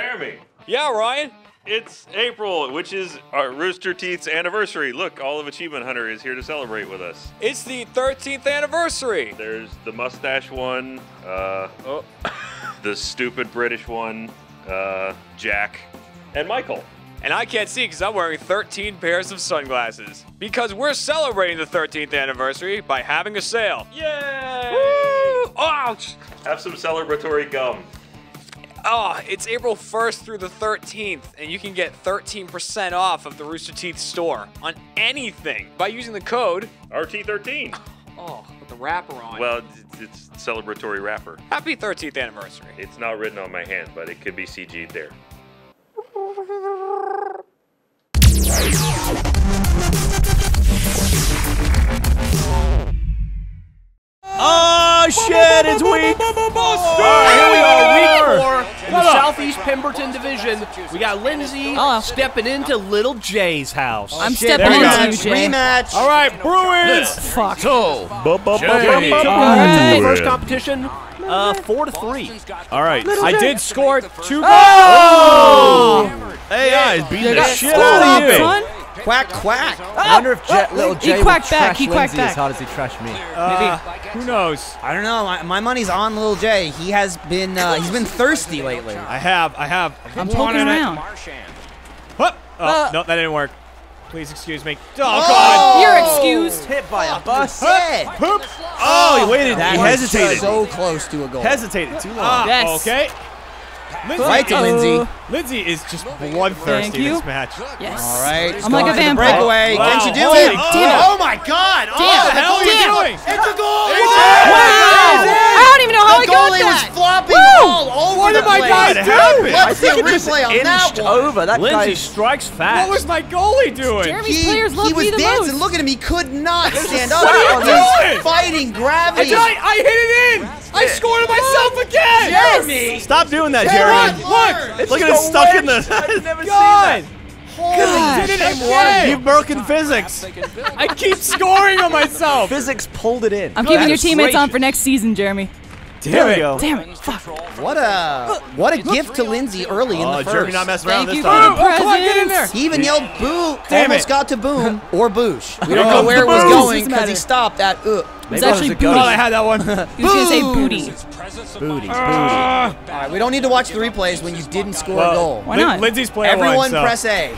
Jeremy. Yeah, Ryan? It's April, which is our Rooster Teeth's anniversary. Look, all of Achievement Hunter is here to celebrate with us. It's the 13th anniversary. There's the mustache one, the stupid British one, Jack, and Michael. And I can't see because I'm wearing 13 pairs of sunglasses. Because we're celebrating the 13th anniversary by having a sale. Yay! Woo! Ouch! Have some celebratory gum. Oh, it's April 1st through the 13th, and you can get 13% off of the Rooster Teeth store on anything by using the code RT13. Oh, with the wrapper on. Well, it's celebratory wrapper. Happy 13th anniversary. It's not written on my hand, but it could be CG'd there. Oh, shit, it's week. Here we are, week 4. In the Southeast Pemberton Division, we got Lindsay stepping into Little Jay's house. I'm stepping into Jay. Rematch. All right, Bruins. Fuck. So, first competition, 4-3. All right, I did score 2 goals. Oh! Hey, guys, beating the shit out of you. Quack, quack. I wonder if Little Jay will trash Lindsay as hot as he trashed me. Who knows? I don't know. My money's on Little Jay. He has been he's been thirsty lately. I have. I'm poking around. Oh, no, that didn't work. Please excuse me. Oh, God. You're excused. Hit by a bus. Oh, he waited. He hesitated. So close to a goal. Hesitated too long. Yes. Okay. Lindsay. Right to Lindsay. Lindsay is just bloodthirsty in this match. Yes. All right. I'm like a vampire. Breakaway. Wow. Can she do it? Oh my God! Damn. What the hell are you doing? It's a goal! Wow! I don't even know how I got that. The goalie was flopping all over the place. What did my guys do? Let's see a replay on that one. Lindsay strikes fast. What was my goalie doing? Jeremy's players love me the most. He was dancing. Look at him. He could not stand up. What are you doing? Fighting gravity. I hit it in. I scored it myself again. Jeremy, stop doing that, Jeremy. Look! Look at it stuck in the... I've never seen that. Holy shit! You've broken physics. I keep scoring on myself. Physics pulled it in. I'm keeping your teammates on for next season, Jeremy. Damn it! Damn it! Fuck! What a gift to Lindsay early in the first. Jeremy not messing around this time. Come on, get in there! He even yelled "boo." Almost got to boom or boosh. We don't know where it was going because he stopped at It's actually booty. I had that one. He was gonna say booty. Booty. All right, we don't need to watch the replays when you didn't score a goal. Why not? Lindsay's playing. Everyone press A.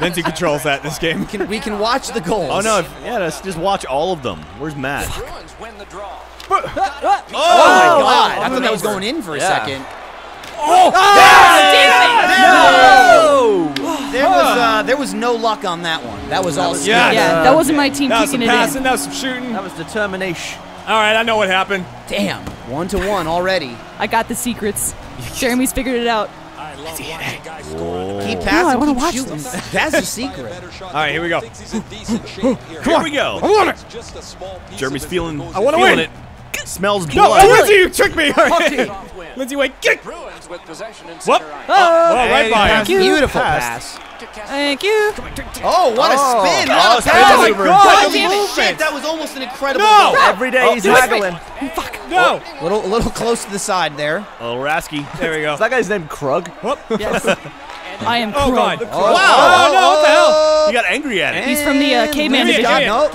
Lindsay controls that in this game. We can watch the goals. Oh no! Yeah, let's just watch all of them. Where's Matt? Oh my God! I thought that was going in for a second. Oh! Damn it! No! There was no luck on that one. That was all. Yeah, that wasn't my team kicking it in. That was some passing. That was some shooting. That was determination. All right, I know what happened. Damn. 1-1 already. I got the secrets. Jeremy's figured it out. I love keep passing. No, I want to watch this. That's a secret. All right, here we go. Here we go. I want it. Jeremy's feeling. I want to win it. Smells blood. No, Lindsay, you tricked me. Lindsay, wait, kick. Whoop. Oh, right by him. Beautiful pass. Thank you. Oh, what a spin. Oh, my God. Shit, that was almost an incredible goal. Every day he's haggling. Fuck. No. A little close to the side there. Oh, Rasky. There we go. Is that guy's name Krug? Whoop. Yes. I am Krug. Wow. Oh, no, what the hell? You got angry at it. He's from the K-Man division. No,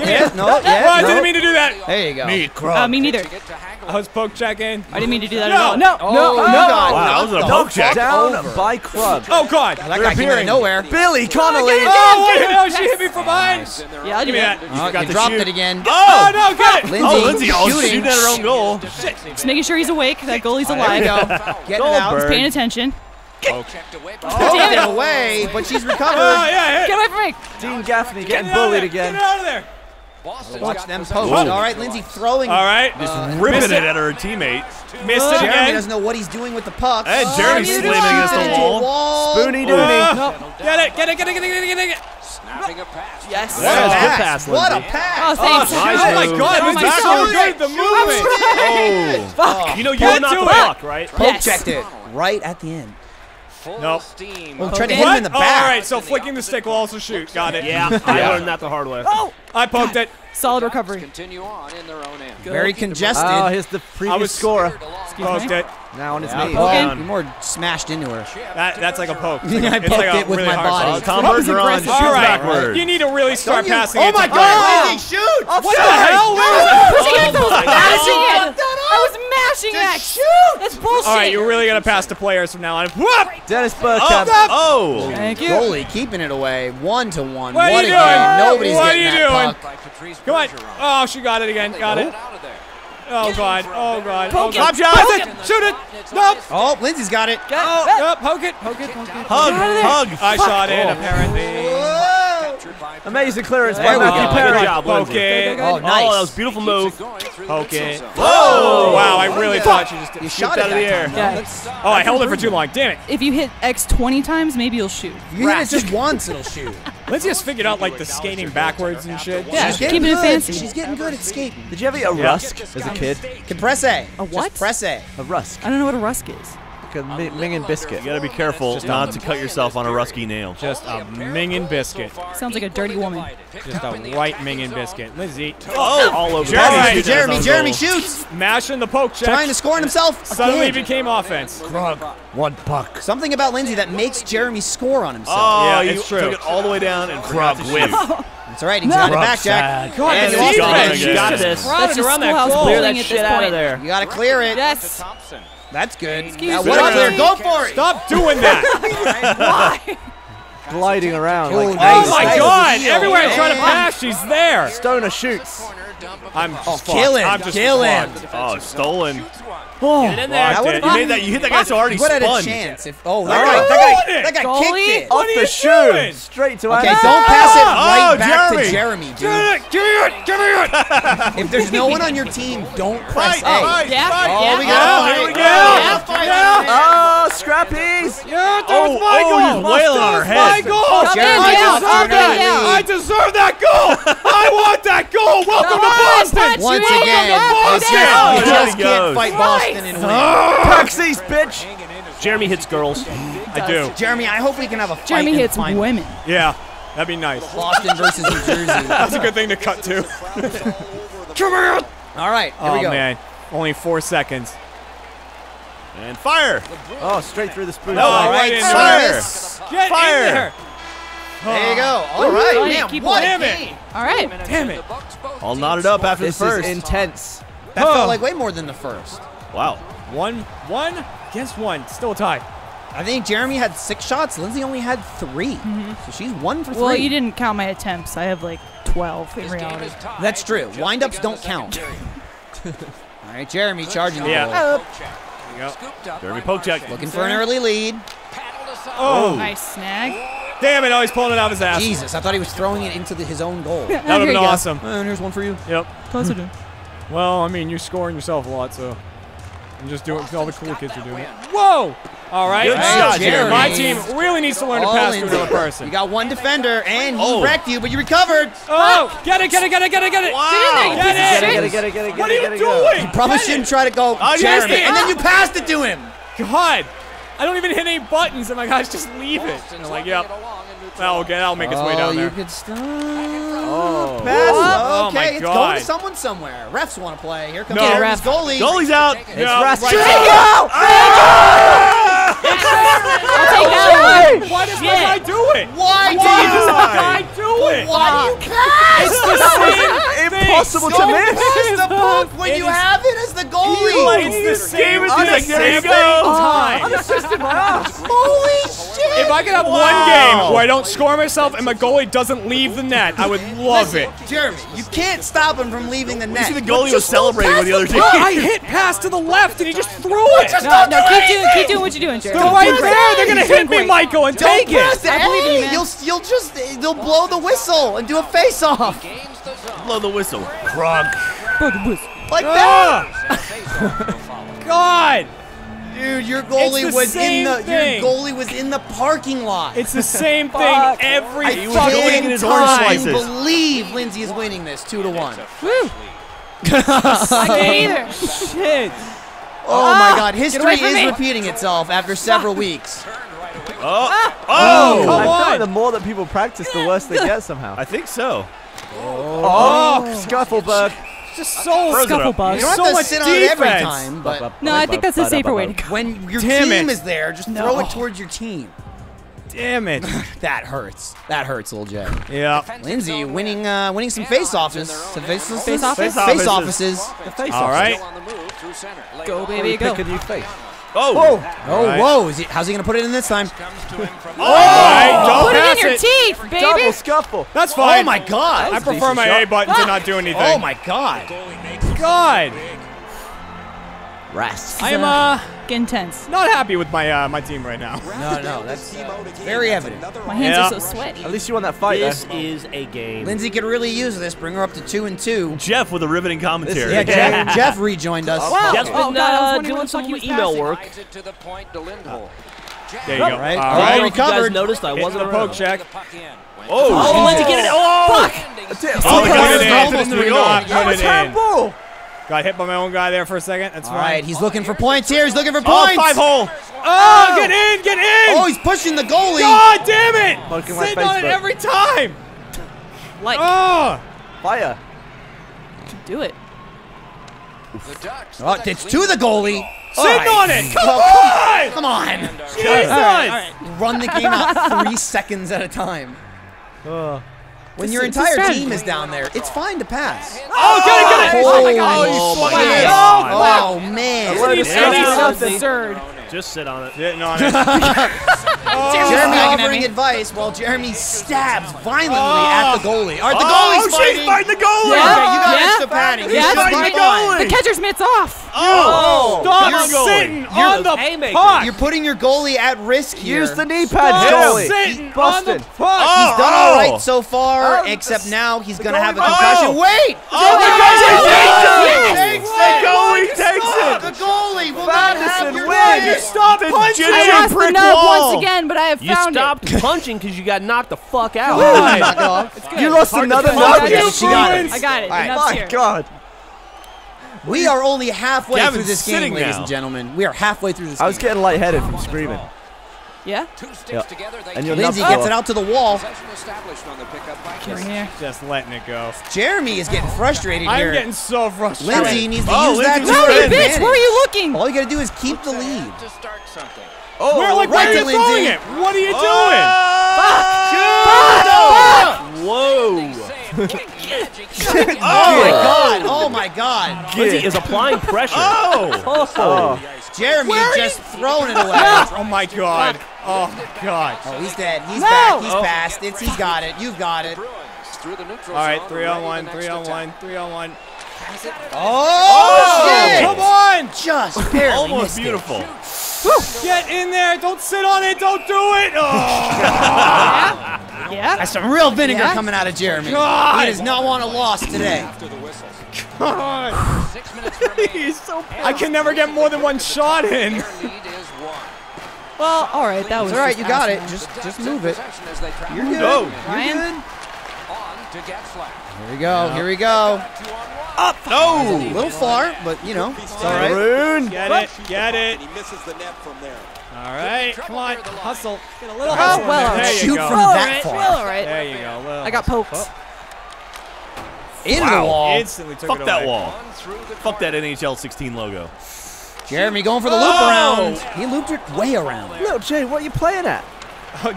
I didn't mean to do that. There you go. Me, Krug. Me neither. I was poke check in. I didn't mean to do that at all. No. Wow, that was a poke check. Down by Krug. Oh, God. That guy came out of nowhere. Billy Connolly. Oh, she hit me from behind. Yeah, I did that. You dropped it again. Oh, no, get it. Lindsay also shooting at her own goal. Shit. Just making sure he's awake. That goalie's alive. Getting out. He's paying attention. Get away, but she's recovered. Get away from me. Dean Gaffney getting bullied again. Get out of there. Watch them post. All right, Lindsay throwing. All right, just ripping it at her teammate. Missed it again. Jeremy doesn't know what he's doing with the puck. And Jeremy's slamming against the wall. Spoonie dooney. Get it. Snapping a pass. Yes. What a pass. Oh my God, this is so great. The movement. Fuck. You know you're not the puck, right? Poke checked it right at the end. Nope. Well, trying to hit him in the back. All right, so flicking the stick will also shoot. Got it. Yeah, I learned that the hard way. Oh, I poked it. Solid recovery. Continue on in their own end. Very congested. Oh, here's the previous scorer. Poked it. Now on its knees. Okay. More smashed into her. That's like a poke. I poked it with my body. Tom Bergeron shoots backwards. You need to really start passing it. Oh my God! Shoot! What the hell? I was mashing it. Shoot! That's bullshit. All right, you're really gonna pass to players from now on. Whoop! Dennis Bergkamp. Oh! Thank you. Goalie keeping it away. 1-1. What a game! Nobody's getting that puck. Come on! Oh, she got it again. Got it. Oh God! Oh God! Poke it! Shoot it! Nope! Oh, Lindsay's got it. Oh, poke it! Poke it! Hug! I shot it. Apparently. Amazing clearance by Matthew Perry. Good job, Lindsay. Oh, nice! Oh, that was a beautiful move. Poke it! Whoa! Wow! I really thought you just shot out of the air. Oh, I held it for too long. Damn it! If you hit X 20 times, maybe you'll shoot. If you hit it just once, it'll shoot. Lindsay has figured out like the skating backwards and shit. Yeah, she's keeping it fancy. She's getting good at skating. Did you ever eat a rusk as a kid? Compresse. A what? Just presse. A rusk. I don't know what a rusk is. Like a mingin' biscuit. You gotta be careful not to cut yourself on a rusky nail. Just a mingin' biscuit. Sounds like a dirty woman. Just a white mingin' biscuit. Lindsay. Oh, all over. Jeremy shoots. Mashing the poke check. Trying to score on himself. Suddenly became offense. Grug. One puck. Something about Lindsay that makes Jeremy score on himself. Oh, yeah, it's true. Took it all the way down and Grug whiff. That's all right. He's got it back, Jack. God, and you got this. That's just schoolhouse bullying at this point. You gotta clear it. Yes. That's good. Excuse me. Go for it. Stop doing that. Why? Gliding around. Like, oh my God! Everywhere I try to pass, she's there. Stoner shoots. I'm just killing. Oh, stolen. Oh, you hit that guy so hard he spun. What a chance! That guy kicked it off the shoe, straight to. Okay, don't pass it right back to Jeremy, dude. Give me it! If there's no one on your team, don't press A. Oh, scrappies! Yeah, that was my goal. Oh, wailing on her head. My goal. I deserve that goal. I want that goal. Welcome to Boston. Once again, you just can't fight Boston. Taxis, bitch! Jeremy hits girls. I do. Jeremy, I hope we can have a fight. Jeremy hits women. Yeah, that'd be nice. Boston versus New Jersey. That's a good thing to cut to. Come on! All right, here we go. Oh, man. Only 4 seconds. And fire! Oh, straight through the spoon. No, all right, fire! There you go. All right, damn it. All right. Damn it. All knotted up after the first. This is intense. That felt like way more than the first. Wow. One against one. Still a tie. I think Jeremy had 6 shots. Lindsay only had 3. So she's 1 for 3. Well, you didn't count my attempts. I have like 12 in reality. That's true. Windups don't count. All right, Jeremy charging the goal. Yep. Jeremy poke check. Looking for an early lead. Oh. Nice snag. Damn it, he's pulling it out of his ass. Jesus, I thought he was throwing it into his own goal. That would have been awesome. And here's one for you. Yep. Closer to him. Well, I mean, you're scoring yourself a lot, so. And just do it because all the cool kids are doing it. Whoa! All right. Good shot, Jeremy. My team really needs to learn to pass to another person. You got 1 defender, and he wrecked you, but you recovered. Oh! Get it! Wow! Get it! What are you doing? You probably shouldn't try to go, Jeremy, and then you passed it to him. God! I don't even hit any buttons, and my guys just leave it. And I'm like, yep. That'll make its way down there. You could stop. Oh, pass. Okay, it's going to someone somewhere. Refs want to play. Here comes the goalie. Goalie's out. It's Rask. Take it! Why does my guy do it? Why does my guy do it? Why do you pass? It's the same thing. Impossible to miss. Pass the puck when you have it as the goalie. It's the same thing. I'm assisting my ass. Holy shit! If I could have one game where I don't score myself and my goalie doesn't leave the net, I would love it. Jeremy, you can't stop him from leaving the net. You see the goalie was celebrating with the other team. I hit pass to the left and he just threw it. No, keep doing what you're doing, Jeremy. They're right there. They're gonna hit me, Michael, and take it. I believe in you, man. They'll blow the whistle and do a face-off. Blow the whistle. Grog. Blow the whistle. Like that. God. Dude, your goalie was in the parking lot. It's the same thing every time. He was winning his orange slices. I believe Lindsay is winning this 2-1. Woo! I can't either. Shit. Oh my God, history is repeating itself after several weeks. Come on. I feel like the more that people practice, the worse they get somehow. I think so. Oh, Scuffleberg. just so scufflebutt. You don't so have to sit on it every time, but no, I think that's a safer way to go. When your team is there, just throw it towards your team. Damn it. That hurts. That hurts, Lil J. Yeah. Lindsay winning winning some face-offs. Some face-offs? Face-offs. All right. Go, baby, go. Pick a new face. Oh. Whoa. Oh, right. Whoa. How's he going to put it in this time? Oh. Right. Put it in your teeth, baby. Double scuffle. That's fine. Oh, my God. I prefer my A button to not do anything. Oh, my God. God. Rest. I am, intense. Not happy with my my team right now. No, no, that's very evident. My hands are so sweaty. At least you won that fight. This is a game. Lindsay could really use this. Bring her up to 2-2. Jeff with a riveting commentary. Yeah, Jeff rejoined us. Wow. Jeff's been doing some email work. There you go. All right. All right. You guys noticed I wasn't a poke check. Oh, Lindsay get it. Oh, fuck. Oh, got it in. Got hit by my own guy there for a second. That's fine. All right, he's looking for points here. He's looking for points. Oh, five hole. Oh, get in, get in. Oh, he's pushing the goalie. God damn it. Sitting on it every time. Like. Oh. Fire. Do it. Oh, it's to the goalie. Sitting on it. Come on. Come on. Jesus. All right. Run the game out 3 seconds at a time. When your entire team is down there, it's fine to pass. Oh, get it, get it! Oh, my God. Oh, man. Just sit on it. Sitting on it. Jeremy offering advice while Jeremy stabs violently at the goalie. All right, the goalie's fighting. Oh, she's fighting the goalie. Okay, you got extra padding. Yeah, that's fighting the goalie. The catcher's mitt's off. Oh, stop sitting on the puck. You're putting your goalie at risk here. Use the knee pad, goalie. Stop sitting on the puck. He's done all right so far, except now he's going to have a concussion. Wait. Oh, the goalie takes it. The goalie takes it. The goalie will not have your way. Stop punching! I lost the nub once again, but I have found it. You stopped punching because you got knocked the fuck out. You lost another nub. I got it. My God. We are only halfway through this game, ladies and gentlemen. We are halfway through this game. I was getting lightheaded from screaming. Yeah? And Lindsay gets it out to the wall. Just letting it go. Jeremy is getting frustrated here. I'm getting so frustrated. Lindsay needs to use that. Lindsay, bitch, where are you looking? All you got to do is keep the lead. Oh, we're like, right to Lindsay. What are you doing? Whoa. Oh, my God. Oh, my God. Lindsay is applying pressure. Jeremy is just throwing it away. Oh, my God. Oh, God. Oh, he's dead. He's back. He's passed. He's got it. You've got it. All right, 3-on-1, 3-on-1, 3-on-1. Oh, shit. Come on. Just barely almost beautiful. Get in there. Don't sit on it. Don't do it. Oh. Yeah. That's some real vinegar coming out of Jeremy. God. He does not want a loss today. God. He's so pissed. I can never get more than one shot in. Well, all right, that was all right. You got it. Just move it. You're good. Ryan. Here we go. Here we go. Up. No. A little far, but you know, it's all right. Get it. Get it. He misses the net from there. All right, come on, hustle. Get a little hustle. There you go. From that far. All right. There you go. Well, I got poked. Into the wall. Instantly took it away. Fuck that wall. Fuck that NHL 16 logo. Jeremy going for the loop around. He looped it way around. No, Jay, what are you playing at?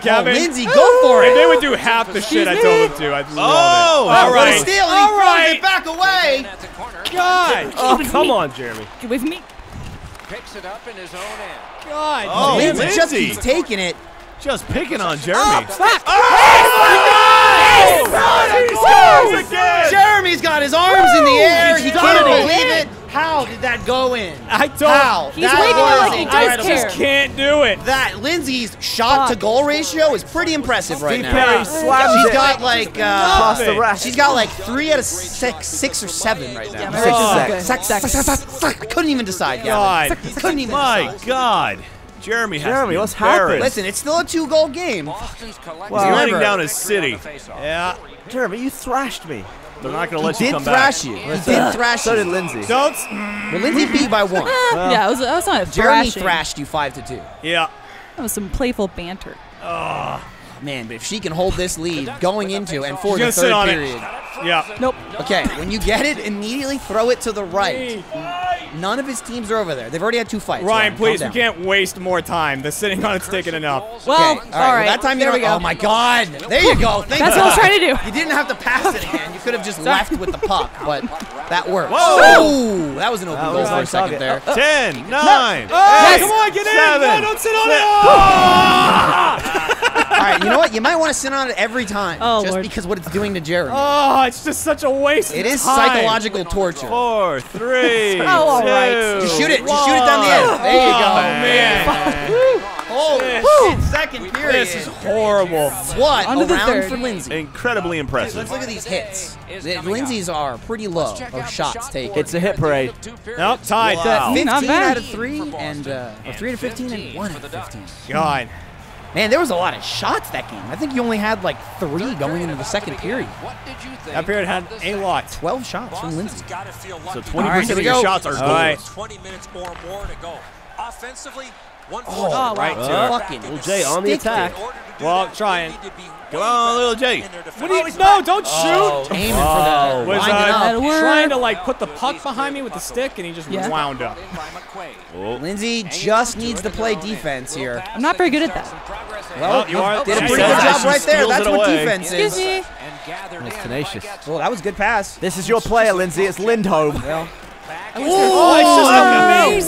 Gavin. Lindsay, go for it. If they would do half the shit I told them to, I'd love it. Oh, all right. Steal and he throws it back away. God. Oh, come on, Jeremy. Get with me. Picks it up in his own end. God, Lindsay just keeps taking it. Just picking on Jeremy. Jeremy's got his arms in the air. He can't believe it. How did that go in? I don't. How? He's waving like he does care. I just can't do it. That Lindsay's shot to goal ratio is pretty impressive right now. She's got like she's got like 3 out of 6, 6 or 7 right now. I couldn't even decide. God, couldn't even. My God. Jeremy has to be what's happening? Listen, it's still a 2-goal game. He's running down his city. Yeah. Jeremy, you thrashed me. They're not going to let you come back. He did thrash you. He did thrash you. So did Lindsay. Don't. But Lindsay beat by 1. Yeah, that was not a Jeremy thrashed you 5-2. Yeah. That was some playful banter. Man, but if she can hold this lead going into and for the third period. Yeah. Nope. Okay, when you get it, immediately throw it to the right. None of his teams are over there. They've already had two fights. Ryan, please, we can't waste more time. The sitting on it's taken enough. Well, okay. All right. Well, that time there we go. Oh, my God. There you go. Thank That's what I was trying to do. You didn't have to pass it again. You could have just left with the puck, but that worked. Whoa. Ooh, that was an open goal for a second there. 10, 9. Oh, come on, get in. No, don't sit on it. All right, you know what? You might want to sit on it every time, just because what it's doing to Jeremy. Oh, it's just such a waste. It is psychological torture. 4, 3. Oh, all right. Just shoot it. Just shoot it down the end. There you go. Oh man. Oh, second period. This is horrible. What a round for Lindsay. Incredibly impressive. Let's look at these hits. Lindsay's are pretty low of shots taken. It's a hit parade. Nope, tied. Wow. 15 out of 3 and 3 to 15 and 1 out of 15. God. Man, there was a lot of shots that game. I think you only had like 3 going into the second period. That period had a lot. 12 shots from Lindsay. So 20% of your shots are goals. 20 minutes or more to go. Offensively, 140. Oh, right. Fucking Little J on the attack. Well, trying. Come on, Little J. What do you, no, don't shoot. Aiming for that. Was trying to like put the puck behind me with the stick, and he just wound up. Lindsay just needs to play defense here. I'm not very good at that. Well, you did a pretty good job right there. That's what defense is. Excuse me. That's tenacious. Well, that was a good pass. This is your player, Lindsay. It's Lindholm. Well. Oh, it's just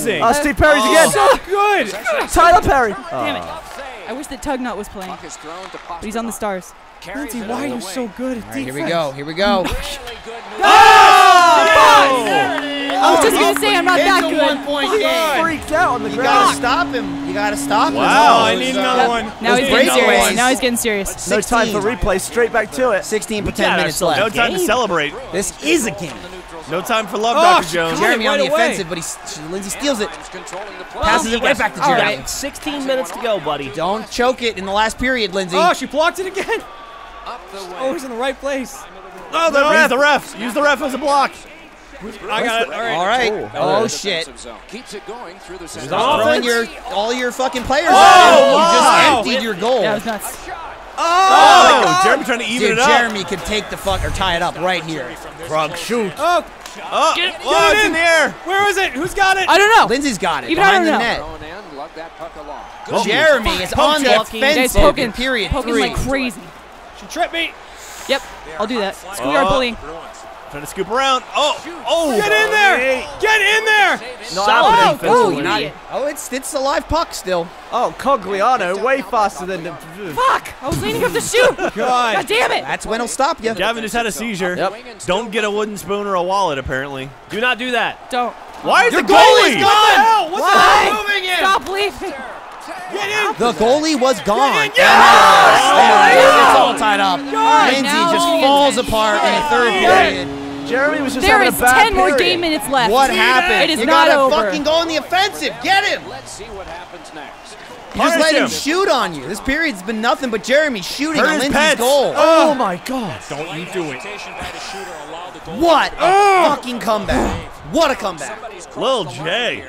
amazing. Steve Perry's again. So good. Tyler Perry. Damn it. I wish that Tugnut was playing. But he's on the Stars. Lindsay, why are you so good at defense? Here we go. Here we go. I was just going to say I'm not that good. He freaked out on the ground. You got to stop him. You got to stop him. Wow, I need another one. Now he's getting serious. Now he's getting serious. No time for replay. Straight back to it. 16 minutes left. No time to celebrate. This is a game. No time for love, Dr. Jones. Jeremy on the offensive, but Lindsay steals it. Passes it right back to Jeremy. 16 minutes to go, buddy. Don't choke it in the last period, Lindsay. Oh, she blocked it again. Always in the right place. Oh, the ref. The ref. Use the ref as a block. I got it. All right. Oh, shit. Throwing all your fucking players at him. You just emptied your goal. That was nuts. Oh! Jeremy trying to even it up. Jeremy could take the fuck or tie it up right here. Frog shoot. Oh! Oh, it's in the air. Where is it? Who's got it? I don't know. Lindsay's got it. Even behind the net. Jeremy is on the offensive. Poking. Period. Poking like crazy. She tripped me. Yep. I'll do that. Schoolyard bullying. Trying to scoop around. Oh! Get in there! Get in there! Stop it offensively. Oh, it's a live puck still. Oh, Cogliano way faster than the... Fuck! I was leaning up to shoot! God damn it! That's when he'll stop you. Gavin just had a seizure. Yep. Don't get a wooden spoon or a wallet, apparently. Do not do that. Don't. Why is the goalie gone? Why? Stop leaving. The goalie was gone. Yes! It's all tied up. Lindsay just falls apart in the third period. Jeremy was just having a bad period. There is 10 more game minutes left. What happened? It is not over. You gotta fucking go on the offensive. Get him. Let's see what happens next. Just let him shoot on you. This period's been nothing but Jeremy shooting on Lindsay's goal. Oh my God. Don't you do it. What a fucking comeback. What a comeback. Lil J.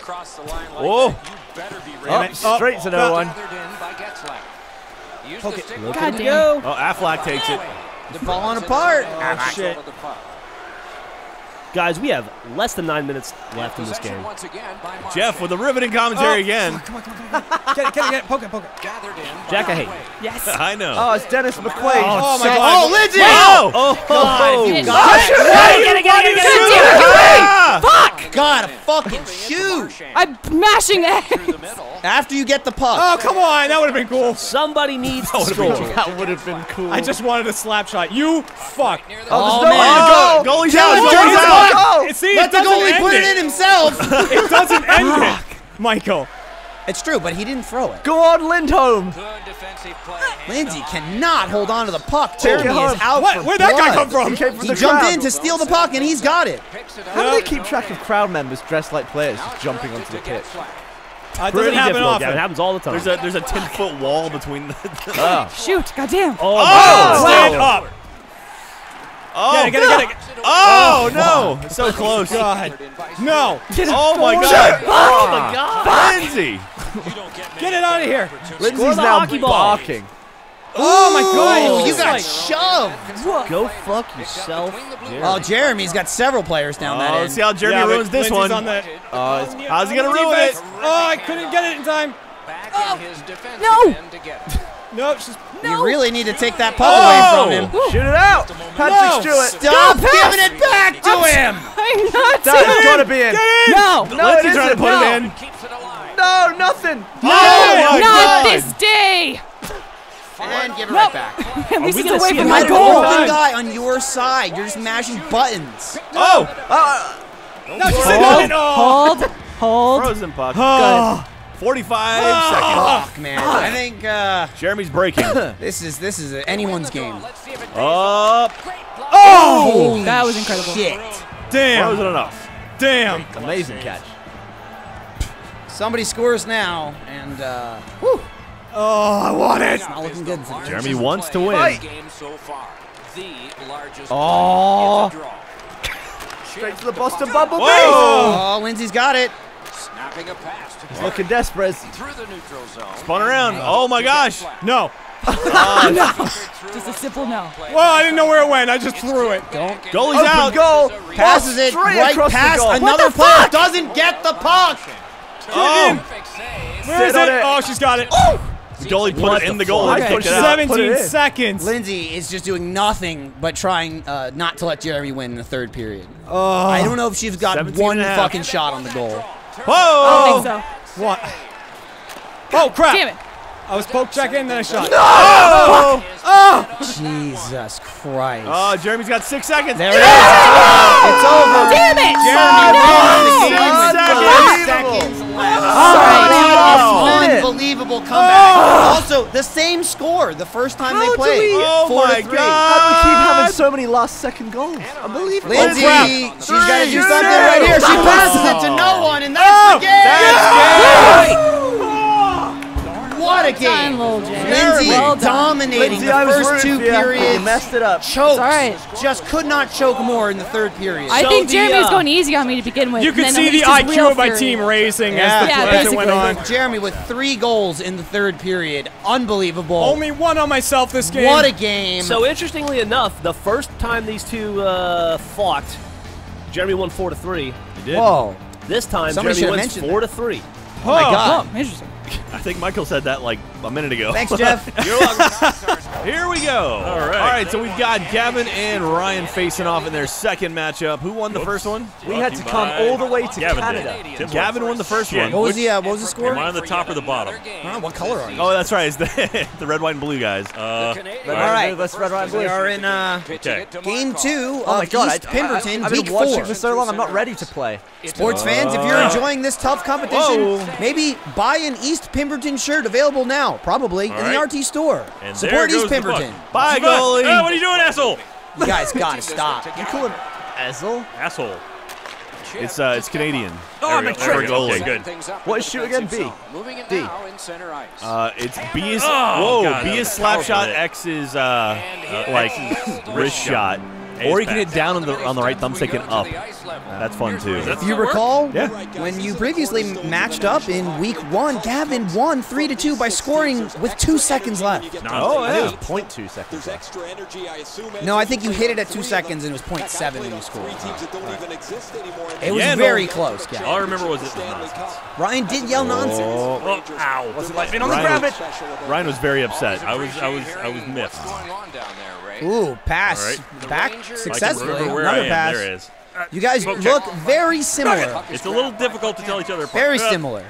Cross the line like you better be ready. Straight to no one. Poke it. God damn. Oh, Aflac takes it. They're falling apart. Oh, shit. Guys, we have less than 9 minutes left in this game. Jeff with a riveting commentary again. Come on, come on, come on. Get it. Poke it. Jack, I hate you. Yes. I know. Oh, it's Dennis McQuaid. Oh, my God. Oh, Lindsay. Oh, God. You got it. Get it. Fuck. Gotta fucking shoot. I'm mashing that. After you get the puck. Oh, come on. That would have been cool. Somebody needs to score. That would have been cool. I just wanted a slap shot. You fuck. Oh, man. Goalie's out. Oh, see, let the goalie put it in himself. It doesn't end it, Michael. It's true, but he didn't throw it. Go on, Lindholm. Good defensive play. Lindsay cannot hold on to the puck. Jeremy is out. Where'd that guy come from? He jumped in to steal the puck, and he's got it. How do they keep track of crowd members dressed like players just jumping onto the pitch? It doesn't happen often. Yeah, it happens all the time. There's a 10-foot wall between the... Shoot, goddamn. Oh, stand up. Oh, get it. Oh, no. It's so close. God. No. Oh, my God. Oh, my God. Lindsay. Get it out of here. Lindsay's now barking. Oh my God! You got shoved. What? Go fuck yourself. Jeremy. Oh, Jeremy's got several players down that end. See how Jeremy ruins this one. On the, how's he gonna ruin it? Oh, I couldn't get it in time. No! You really need to take that puck away from him. Shoot it out. Patrick, do it. Stop giving it back to him. I'm not going to be in. No. No, he's trying to put it in. No, nothing. No, not this day. And give it right back. At least get away from my goal. One guy on your side. You're just mashing buttons. Oh. No, she said no. Hold. Frozen puck. Good. 45 seconds. Fuck, man. I think Jeremy's breaking. This is anyone's game. Oh! That was incredible. Shit. Damn. That was enough. Damn. Amazing catch. Somebody scores now, and whew. Oh, I want it. It's not looking good. Jeremy wants to win. Oh. Straight to the Boston bubble. Oh, Lindsay's got it. Snapping a pass to looking desperate. Through the neutral zone. Spun around. Oh my gosh. No. No. Just a simple no. Well, I didn't know where it went. I just threw it. Don't. Goalie's out. Goal. Passes it right past another player. Doesn't get the puck. Oh. Where is it? Oh, she's got it. Oh. The goalie put it in the goal. I picked it up. 17 seconds. Lindsay is just doing nothing but trying not to let Jeremy win in the third period. I don't know if she's got one fucking shot on the goal. Whoa! I don't think so. What? God, oh crap! Damn it! I was poke checking, then I shot. No! Oh! Jesus Christ! Oh, Jeremy's got 6 seconds. There it is! Oh! It's over. Damn it! Jeremy won the game with 6 seconds left. Unbelievable comeback. Also, the same score the first time they played. Oh my God! How do we keep having so many last-second goals? Unbelievable. Lindsay, she's got to do something right here. She passes it to no one, and that's the game. What a game! Lindsay dominating the first two periods. Messed it up. Choked. Just could not choke more in the third period. I think Jeremy was going easy on me to begin with. You could see the IQ of my team raising as it went on. Jeremy with 3 goals in the third period. Unbelievable. Only one on myself this game. What a game! So interestingly enough, the first time these two fought, Jeremy won 4-3. He did. Whoa. This time Jeremy wins 4-3. Oh my God! Interesting. I think Michael said that like a minute ago. Thanks, Jeff. Here we go. All right, so we've got Gavin and Ryan facing off in their second matchup. Who won the first one? We had to come all the way to Canada. Gavin won the first one. What was the score? Am I on the top or the bottom? I don't know. What color are you? Oh, that's right. It's the red, white, and blue guys. All right. Let's red, white, and blue. We are in game 2 of East Pemberton, week 4. I've been watching for so long, I'm not ready to play. Sports fans, if you're enjoying this tough competition, maybe buy an East Pimberton shirt available now, probably in the RT store. And support East Pimberton. Bye, goalie. Oh, what are you doing, asshole? You guys gotta stop. You call him asshole? Asshole. It's Canadian. Oh, I'm a trick. Okay, good. What is shoot again? B. D. It's B is B is slap shot. X is like wrist shot. Or you can hit down on the right thumbstick and up. That's fun too. If you recall, when you previously matched up in week 1, Gavin won 3-2 by scoring with 2 seconds left. No, it was 0.2 seconds left. No, I think you hit it at 2 seconds and it was 0.7 when you scored. It was very close, Gavin. All I remember was it was nonsense. Ryan did yell nonsense. Oh, ow! Wasn't like me. Grab it. Ryan was very upset. I was miffed. Ooh, pass back successfully. Another pass. There is. You guys look very similar. It's a little difficult to tell each other apart. Very similar.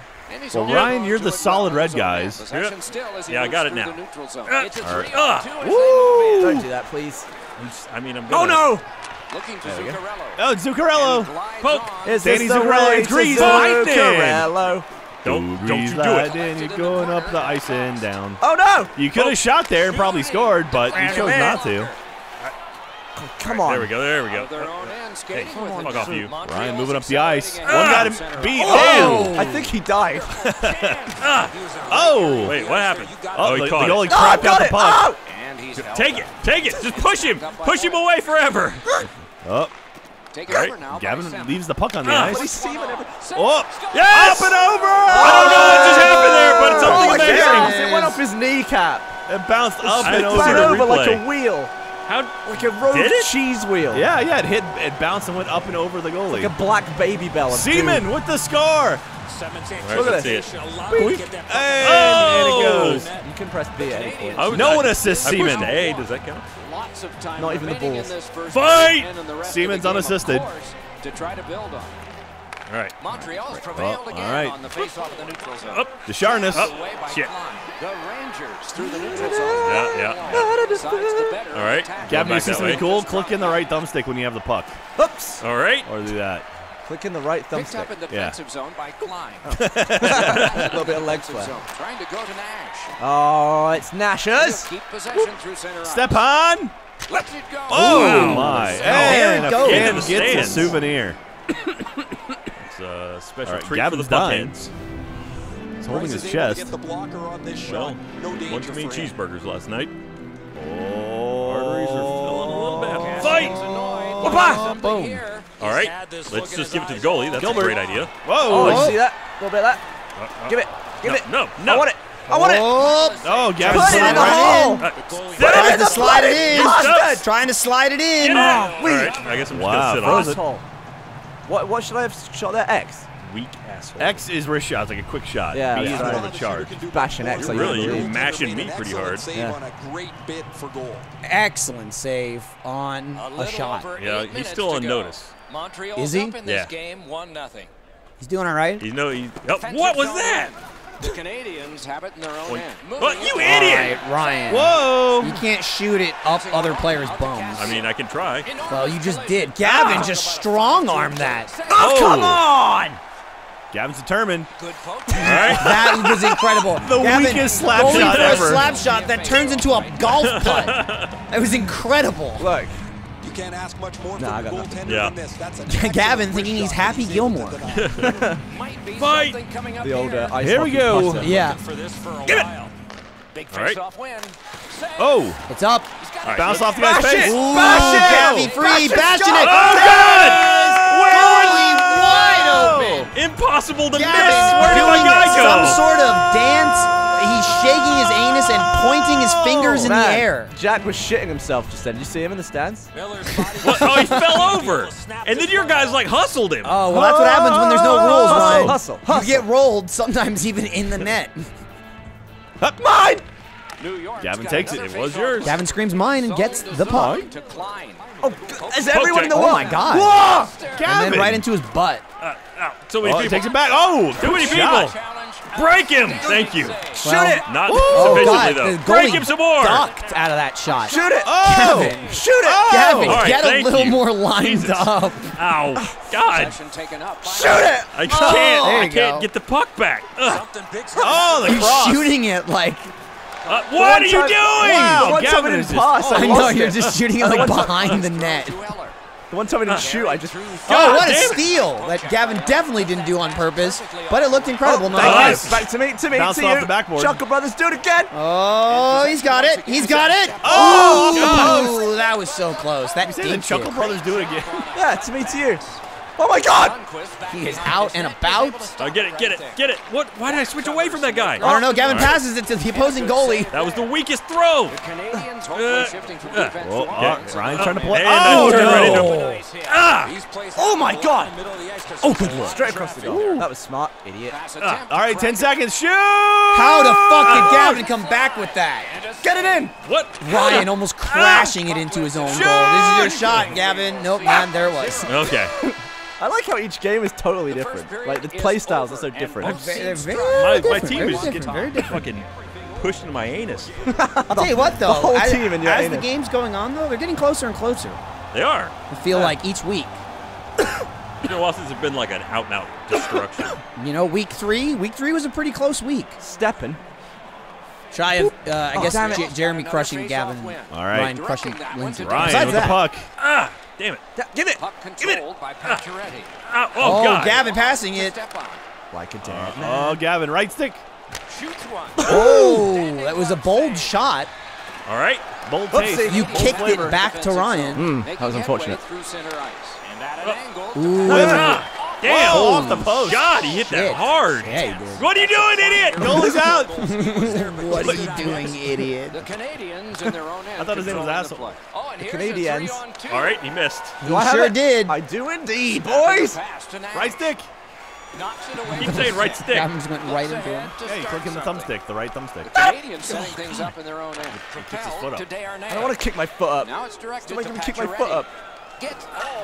Well, Ryan, you're the solid red guys. Yeah, I got it now. Woo! Don't do that, please. I mean, I'm going. Oh no! Looking to Zuccarello. Oh, Zuccarello! Poke! It's Danny Zuccarello. It's Grease Lightning. Don't you do it. You're going up the ice and down. Oh, no! You could have shot there and probably scored, but you chose not to. Oh, come on. There we go. There we go. Hey, fuck off you. Ryan moving up the ice. One got him beat. Oh, I think he died. Wait, what happened? Oh, he caught it. He only crapped out the puck. Take it. Take it. Just push him. Push him away forever. Right. Gavin leaves the puck on the ice. Yes! Up and over! I don't know what just happened there, but it's something amazing. It went off his knee. kneecap. It bounced up and over like a wheel. How? Like a road cheese wheel. Yeah, yeah, it hit, it bounced and went up and over the goalie. Like a black baby bell. Seaman with the score. Look at this. And it goes. You can press B at any point. No one assists Seaman. Hey, does that count? Lots of time. Not even the ball. Fight! Seaman's unassisted. To try to build on. All right. Montreal's prevailed again on the face-off of the neutral zone. Up. Desharness. Up. Shit. The Rangers through the neutral zone. Yeah, yeah. All right. Gavin, you see something cool? Click in the right thumbstick when you have the puck. Oops. All right. Or do that. Click in the right thumbstick. Picked up in the defensive zone by Klein. A little bit of leg flare. Trying to go to Nash. Oh, it's Nash's. Keep possession through center ice. Step on. Let it go. Oh, my. There it goes. And gets a souvenir. Special treat Gavin's for the Buckheads. He's holding his chest. Get the blocker on this shot. Well, no danger. Many cheeseburgers last night. Oh, arteries are filling a little bit. Yeah. Fight! Oh. Boom! All right, let's just give it to the goalie. That's a great idea. Whoa! Oh, you see that? A little bit of that. Give it! Give it! No! I want it! I want it! Oh, Gavin's put it in the hole! Trying to slide it in! Trying to slide it in! All right, I guess I'm just gonna sit on it. What should I have shot there? X? Weak asshole. X is wrist shots, like a quick shot. Yeah, B is more of a charge. Bashing X. You're mashing me pretty hard. Excellent save on a shot. Yeah, he's still on notice. Is he? Yeah. He's doing all right? You know, what was that? The Canadians have it in their own end. But you idiot! Ryan. Whoa! You can't shoot it up other players' bums. I mean, I can try. Well, you just did. Gavin just strong-armed that. Oh, come on! Gavin's determined. Good focus. That was incredible. The weakest slap shot ever. A slap shot that turns into a golf putt. That was incredible. Look. You can't ask much more from the goaltender than this. That's a Gavin thinking he's Happy Gilmore. Fight! The old ice here we go. Yeah. Give it! Big face-off win. Oh! It's up. Right. Bounce off the guy's face. Bash it! Gavin Free, bashing it! Oh, God! Wide open! Impossible to miss! Where did my guy go? Some sort of dance. He's shaking his anus and pointing his fingers in the air. Jack was shitting himself just then. Did you see him in the stands? Oh, he fell over. And then your guys, like, hustled him. Oh, well, that's what happens when there's no rules, Ryan. Hustle. You get rolled, sometimes even in the net. Up mine! Gavin takes it. It was yours. Gavin screams mine and gets the puck. Oh, is everyone in the world? Oh, my God. Whoa! Gavin! And then right into his butt. So many people. Takes it back. Oh, too many people. Break him! Thank you. Shoot it! Not sufficiently, though. Break him some more! Ducked out of that shot. Shoot it! Oh! Gavin. Shoot it! Oh. Gavin, right, get a little more lined up. Ow. God. Shoot it! I can't. I can't get the puck back. Oh, the cross. He's shooting it like... what are you doing? Wow, the Gavin is just... I know, you're just shooting it like behind the net. The one time I didn't shoot, I just... God, what a steal that Gavin definitely didn't do on purpose, but it looked incredible. Nice. Back to me, bounced to you. Off the backboard. Chuckle Brothers, do it again. Oh, he's got it. He's got it. Oh, that was so close. That did Chuckle Brothers do it again. Yeah, to me, to you. Oh, my God! He is out and about. Oh, get it. What? Why did I switch away from that guy? I don't know. Gavin passes it to the opposing goalie. That was the weakest throw. The Canadians hopefully shifting from defense to offense. Ryan's trying to play. Oh, my God. Oh, good Lord. Straight across the goal. That was smart, idiot. All right, 10 seconds. Shoot! How the fuck did Gavin come back with that? Get it in. What? Ryan almost crashing it into his own goal. This is your shot, Gavin. Nope, man. There it was. Okay. I like how each game is totally different. Like, the play styles are so different. They're very different. My team is getting very fucking pushed into my anus. I'll tell you what, though. The whole team in your anus. As the game's going on, though, they're getting closer and closer. They are. I feel like each week. You know, since it's been like an out-and-out destruction. You know, week three was a pretty close week. Steppin'. Shy of, I guess, Jeremy crushing Gavin. All right. Ryan crushing Lindsay. Ryan with the puck. Ah! Damn it. Give it. Give it. Oh, God. Gavin passing it. Like a dad. Oh, Gavin, right stick. Shoots one. Oh, that was a bold shot. All right. Bold taste. You kicked it back to Ryan. That was unfortunate. Damn. Off the post. God, he hit that hard. What are you doing, idiot? Goalie's out. out! What are you doing, idiot? The Canadians in their own end. I thought his name was Asshole. Oh, and the Canadians. All right, he missed. Do I sure did. I do indeed, boys. Right stick. Keep saying right stick. That just went right into him. Hey, clicking the thumbstick, the right thumbstick. The Canadians setting things up in their own end. Kicks his foot up. I don't want to kick my foot up. Now it's directed to Patrick. Kick my foot up. Get.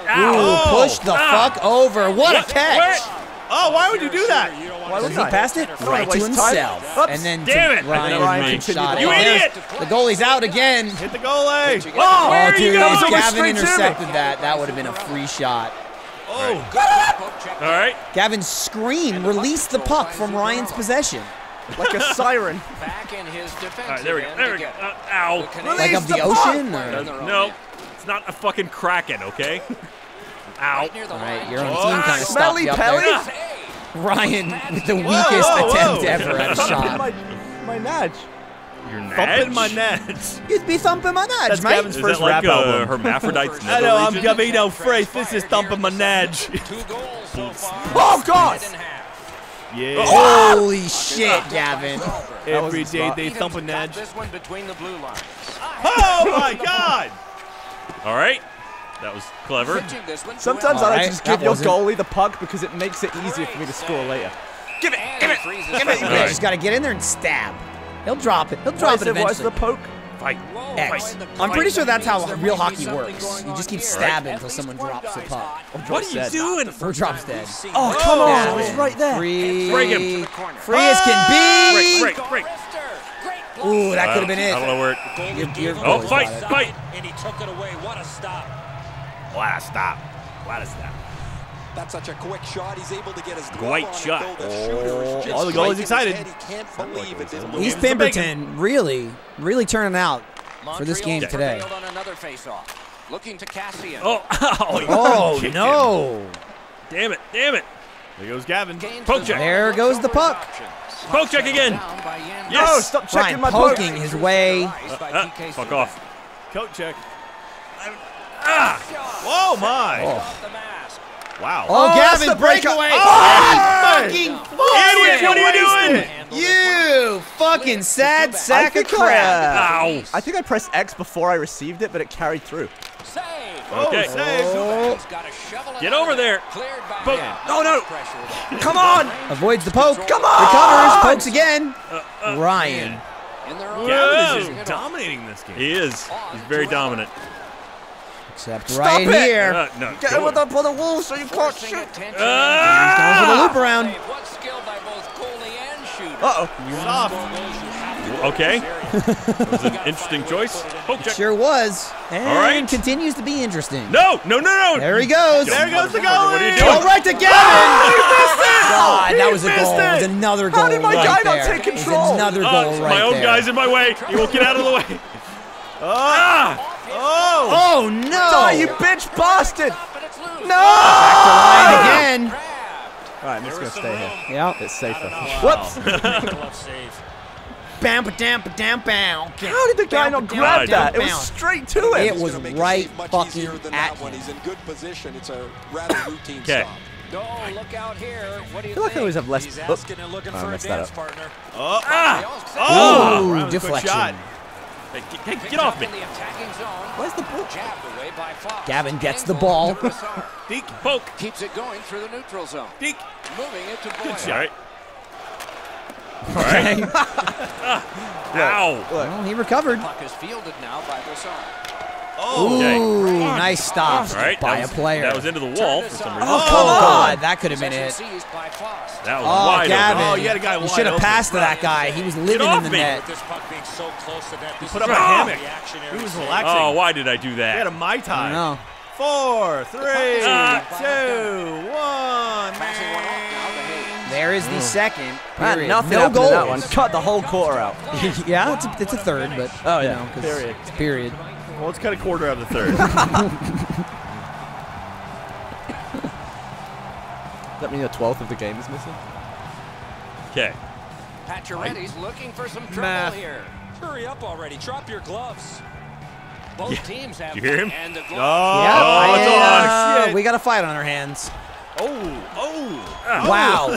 Ow! Push the fuck over. What a catch! Oh, why would you do that? Why would he pass it right to himself? Oops. And then damn it! Ryan shot it. You idiot! The goalie's out again. Hit the goalie! Oh, dude, if Gavin intercepted that, that would have been a free shot. Oh! All right. Gavin's scream released the puck from Ryan's possession. Like a siren. Back in his defense. All right, there we go. There we go. Ow! Like up the ocean? No, it's not a fucking Kraken, okay? Ow! All right, your own team kind of stopped you up there. Ryan with the weakest attempt ever at a shot. My natch. Your natch? Thumping my natch. You'd be thumping my natch, mate. That's Gavin's first rap album. Hermaphrodites. I know, I'm Gavino Frey. This is thumping my natch. Oh, God! Yeah. Holy shit, Gavin. Every day they thump a natch. Oh, my God! All right. That was clever. Sometimes I like just give your goalie the puck because it makes it easier for me to score later. Give it! Give it! Give it! You guys just gotta get in there and stab. He'll drop it. He'll drop it eventually. What's the poke? Fight. X. I'm pretty sure that's how real hockey works. You just keep stabbing until someone drops the puck. What are you doing? Or drops dead. Oh, come on! I was right there. Free. Break him. Free as can be. Break, break, break. Ooh, that could have been it. I don't know where it... Oh, fight, fight! And he took it away. What a stop. What a stop. What a stop. That's such a quick shot. He's able to get his glove on shot. Oh, the goalie's excited. He can't believe it. East Pemberton really turning out for this game today. Looking to Cassian. Oh, oh no. Damn it, damn it. There goes Gavin. Poke check. There goes the puck. Poke check again. Yes. No, stop checking my poke. Poking his way. Fuck off. Coat check. Ah! Oh my! Oh. Wow! Oh, Gavin breakaway! Oh, fucking Edwin, what are you doing? You fucking sad sack of crap! Ow! I think I pressed X before I received it, but it carried through. Save! Okay. Oh, save! Get over there! Poke! No, no! Come on! Avoids the poke. Come on! Recovers. Pokes again. Ryan. Gavin is just dominating this game. He is. He's very dominant. Except stop right it. Here. No, get with up on the wall so you can't shoot. Going for the loop around. Uh-oh. Okay. That was an interesting choice. Poke check. It sure was. And all right. Continues to be interesting. No, no, no, no. There he goes. There goes the goalie. What are you doing? All right to Gavin. God, that was a goal. It was another goal. How did my guy not take control? Another goal right there. My own guy's in my way. He will get out of the way. Ah! Oh! Oh no! Die, you bitch bastard! No! Back to line again. All right, I'm just gonna stay here. Yeah, it's safer. Whoops! Bam, bam, bam, bam! How did the guy not grab that? It was straight to him. It was right fucking at him. He's in good position. It's a rather routine stop. Oh, look out here. What do you think? I feel like I always have less. I messed that up. Oh! Ah! Oh! Deflection. Hey, get off me! Where's the ball? Gavin gets the ball. Deke, poke. Keeps it going through the neutral zone. Deke, moving it to Boyle. Good shot. All right. Ow! Well, he recovered. Puck is fielded now by Bossard. Oh! Okay. Ooh, nice stop by a player. That was into the wall for some reason. Oh, God, that could have been it. That was wide Gavin. Open. Oh, you had a guy wide should have passed to that guy. He was living in the net. He put up a hammock. He was relaxing. Oh, why did I do that? He had a Mai Tai. No. 4, 3, 2, 1. There is the second. Period. No goal. That one. Cut the whole quarter out. Yeah, it's a third, but oh yeah, you know, period. It's period. Well, let's cut a quarter out of the third. Does that mean a 12th of the game is missing? Okay. Pacioretty's looking for some trouble here. Hurry up already. Drop your gloves. Both teams have. You hear him? And the gloves. Oh, it's on. We got a fight on our hands. Oh, oh. Wow.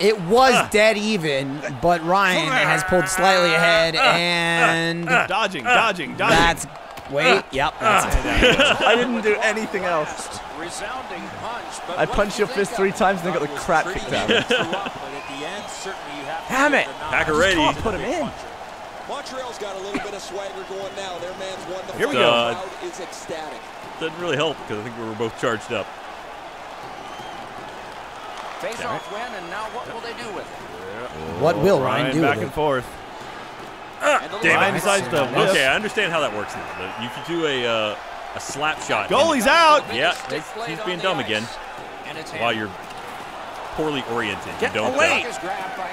It was dead even, but Ryan has pulled slightly ahead and... Dodging. That's... Wait, yep, that's it. I didn't do anything else. I punched your fist 3 times and then got the crap kicked out of it. Damn it! Packer ready. Just put him in. Montreal's got a little bit of swagger going now. Their man's won the Here we go. Crowd is ecstatic. Doesn't really help because I think we were both charged up. Face-off win, and now what will they do with it? What will Ryan do with it? Back and forth. Damn it. Okay, I understand how that works now. But you could do a slap shot. Goalie's out. Yeah, he's being dumb again. While you're poorly oriented. You don't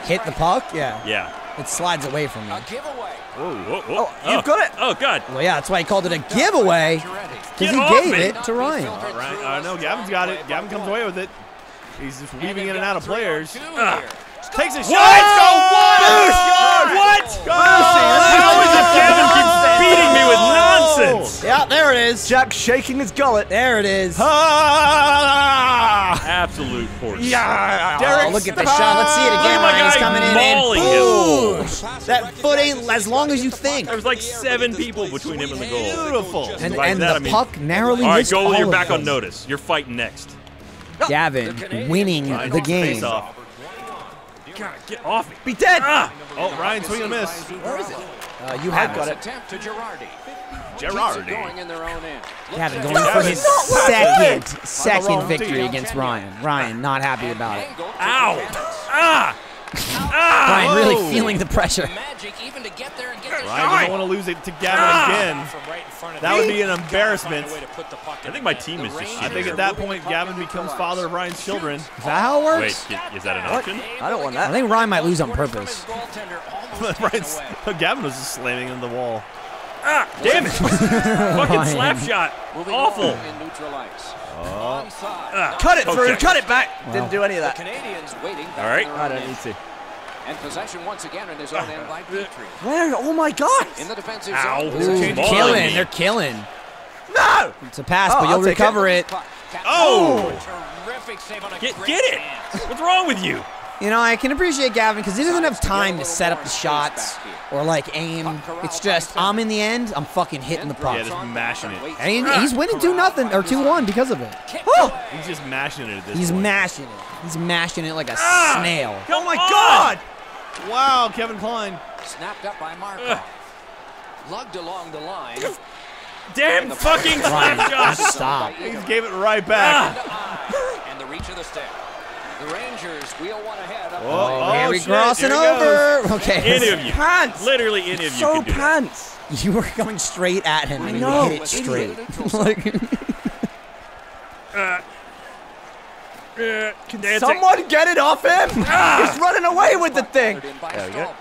hit the puck? Yeah. Yeah. It slides away from you. Oh, you've got it. Oh, God. Well, yeah, that's why he called it a giveaway. Because he gave it to Ryan. All right. I know Gavin's got it. Gavin comes away with it. He's just weaving in and out of players. Takes a shot. What? How is it Gavin keeps beating me with nonsense? Yeah, there it is. Jack shaking his gullet. There it is. Absolute force. Yeah. Oh, look at the shot. Let's see it again. Ryan's coming in and boom. That foot ain't as long as you think. There was like 7 people between him and the goal. Beautiful. And the puck narrowly missed all of them. All right, goalie, you're back on notice. You're fighting next. Gavin winning the game. God, get off me. Be dead. Oh, Ryan, swing and miss. Where is it? You have got it. Gerardi. Gavin going for his second victory against Ryan. Ryan not happy about it. Ow. Ryan really feeling the pressure. Ryan don't want to lose it to Gavin again. That would be an embarrassment. I think my team is just I think at that point, Gavin becomes father of Ryan's children. Is that how it works? Wait, is that an option? I don't want that. I think Ryan might lose on purpose. Gavin was just slamming on the wall. Damn it! Fucking slap shot. Awful. Cut it through, cut it back. Wow. Didn't do any of that. All right. I don't need to. And possession once again in his own end by Petrie. Where? Oh my God! In the defensive zone. Killing. They're killing. No! It's a pass, but you'll recover it. Terrific save on a get it! What's wrong with you? You know, I can appreciate Gavin because he doesn't have time to set up the shots or like aim. It's just I'm in the end. I'm fucking hitting the puck. Yeah, just mashing it. And he's winning 2-0 or 2-1 because of it. Oh! He's just mashing it at this point. He's mashing it. He's mashing it like a snail. Oh my God! Wow, Kevin Klein. Snapped up by Markov. Lugged along the line. Damn fucking slap shot! Stop. He gave it right back. And the reach of the stick. The Rangers wheel one ahead. Here we crossing over. Okay. Any of you. Pants. Literally any of you. So pants. You were going straight at him. I know. You hit it straight. Can someone get it off him? He's running away with the thing. There we go.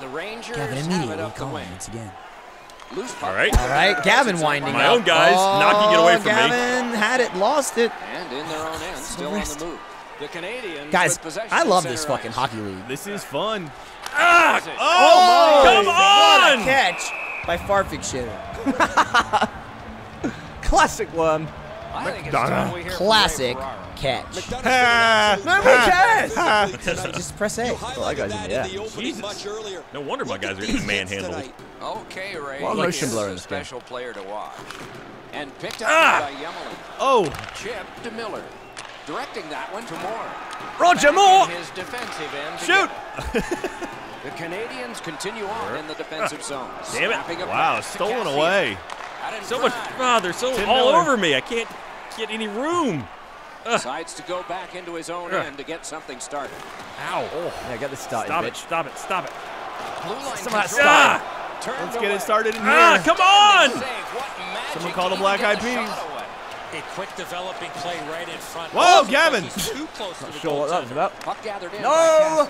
The Rangers immediately calling once again. All right. Gavin winding up. My own guys knocking it away from me. Gavin had it, lost it. And in their own end, still on the move. The Canadians guys, I love this fucking hockey league. This is fun. Come on! What a catch by Farfig Shitter. Classic one. Classic catch. Just press A. No wonder my guys are getting manhandled. Okay, Ray. Well, motion blur in this game. Special player to watch. And picked up by Yemelin. Chip to Miller. Directing that one to Moore. Roger Moore! His defensive end shoot! The Canadians continue on in the defensive zone. Damn it. Wow, stolen away. So much. They're so all over me. I can't get any room. Decides to go back into his own end to get something started. Ow. Oh, yeah, I got this started. Stop it. Blue line let's get it started in here. Come on! Someone called a black eyed peas. A quick developing play right in front. Whoa, Gavin! Too close not to sure what that was about. Puck gathered in no!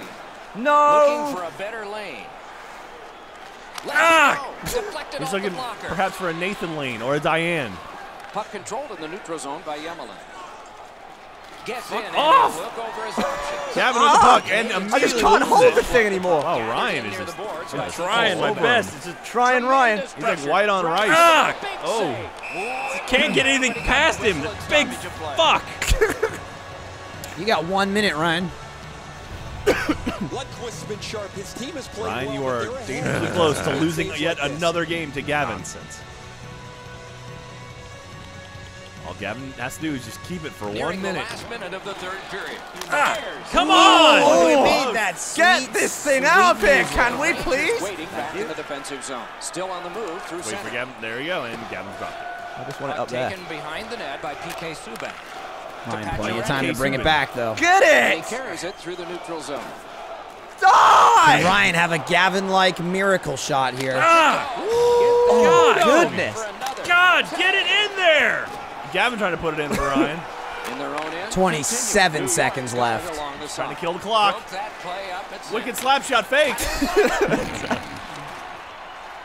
Looking for a better lane. He's looking perhaps for a Nathan Lane or a Diane. Puck controlled in the neutral zone by Yemelin. Gets in and look over his options. Gavin with the puck and I just can't hold the thing anymore. Oh, Ryan is just trying my best. It's just trying Ryan. He's like white on rice. Can't get anything past him. Big fuck. You got 1 minute, Ryan. Lundqvist's been sharp. His team is playing Ryan, you are dangerously close to losing yet another game to Gavin. Nonsense. All Gavin has to do is just keep it for one minute. The last minute of the third period. Come on! Oh, we made that sweet, get this thing out of here, can we please? Waiting back in the defensive zone. Still on the move through center. Wait for Gavin. There you go, and Gavin's dropped it. I just want it up there. Taken behind the net by P.K. Subban. Plenty of time to bring it back, though. Get it! And he carries it through the neutral zone. Die! Can Ryan have a Gavin-like miracle shot here? Oh, God. Goodness! God, get it in there! Gavin trying to put it in for Ryan. In their own end, 27 seconds left. Trying to kill the clock. Wicked slap shot fake.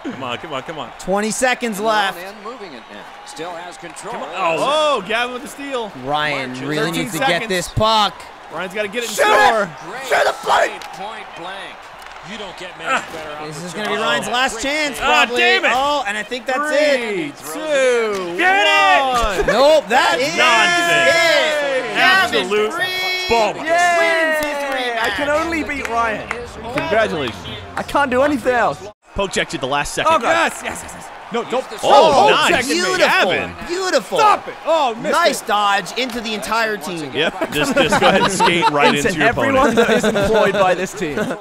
Come on, come on, come on. 20 seconds left. Moving it now. Still has control. Oh, Gavin with the steal. Ryan really needs to get this puck. Ryan's got to get it and score. Shoot the point blank. You don't get much better. This is going to be Ryan's last chance, probably. Damn it. Oh, and I think that's it. 3, 2, 1. Get it! Nope, that is nonsense. Absolute ball. Yeah. I can only beat Ryan. Congratulations. I can't do anything else. Poke checked at the last second. Oh, yes, yes, yes, yes. No, don't. Oh, nice. Beautiful. Beautiful. Stop it. Oh, missed it. Dodge into the entire team. Yep, just go ahead and skate right into your opponent. Everyone that is employed by this team.